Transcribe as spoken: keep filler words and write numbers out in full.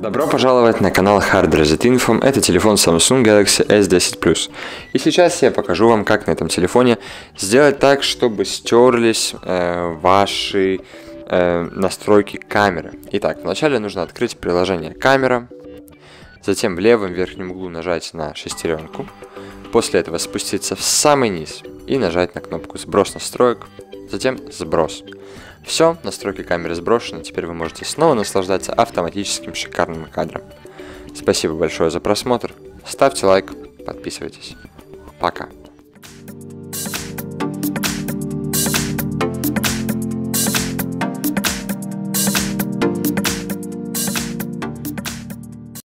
Добро пожаловать на канал Hard Reset Info, это телефон Samsung Galaxy эс десять плюс. И сейчас я покажу вам, как на этом телефоне сделать так, чтобы стерлись э, ваши э, настройки камеры. Итак, вначале нужно открыть приложение камера, затем в левом верхнем углу нажать на шестеренку, после этого спуститься в самый низ и нажать на кнопку «Сброс настроек», затем «Сброс». Все, настройки камеры сброшены, теперь вы можете снова наслаждаться автоматическим шикарным кадром. Спасибо большое за просмотр, ставьте лайк, подписывайтесь. Пока.